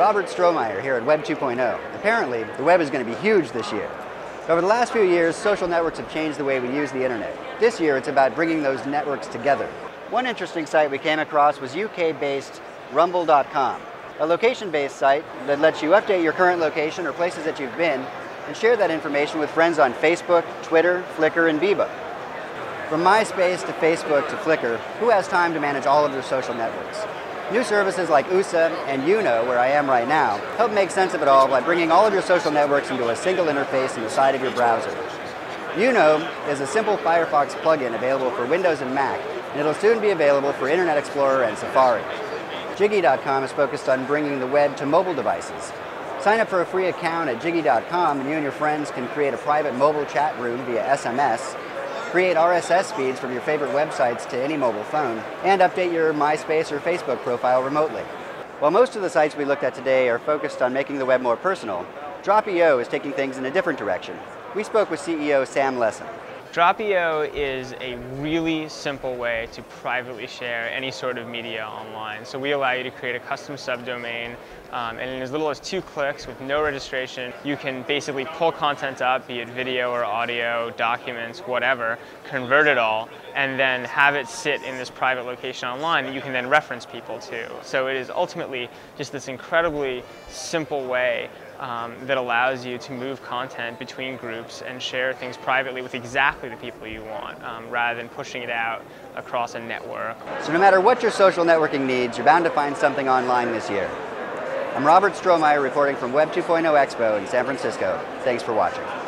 Robert Strohmeyer here at Web 2.0. Apparently, the web is going to be huge this year. Over the last few years, social networks have changed the way we use the internet. This year, it's about bringing those networks together. One interesting site we came across was UK-based Rummble.com, a location-based site that lets you update your current location or places that you've been and share that information with friends on Facebook, Twitter, Flickr, and Beba. From MySpace to Facebook to Flickr, who has time to manage all of their social networks? New services like USA and Yoono, where I am right now, help make sense of it all by bringing all of your social networks into a single interface in the side of your browser. Yoono is a simple Firefox plugin available for Windows and Mac, and it'll soon be available for Internet Explorer and Safari. Jiggy.com is focused on bringing the web to mobile devices. Sign up for a free account at Jiggy.com and you and your friends can create a private mobile chat room via SMS, create RSS feeds from your favorite websites to any mobile phone, and update your MySpace or Facebook profile remotely. While most of the sites we looked at today are focused on making the web more personal, Drop.io is taking things in a different direction. We spoke with CEO Sam Lessin. Drop.io is a really simple way to privately share any sort of media online. So we allow you to create a custom subdomain, and in as little as 2 clicks with no registration, you can basically pull content up, be it video or audio, documents, whatever, convert it all, and then have it sit in this private location online that you can then reference people to. So it is ultimately just this incredibly simple way that allows you to move content between groups and share things privately with exactly the people you want, rather than pushing it out across a network. So no matter what your social networking needs, you're bound to find something online this year. I'm Robert Strohmeyer reporting from Web 2.0 Expo in San Francisco. Thanks for watching.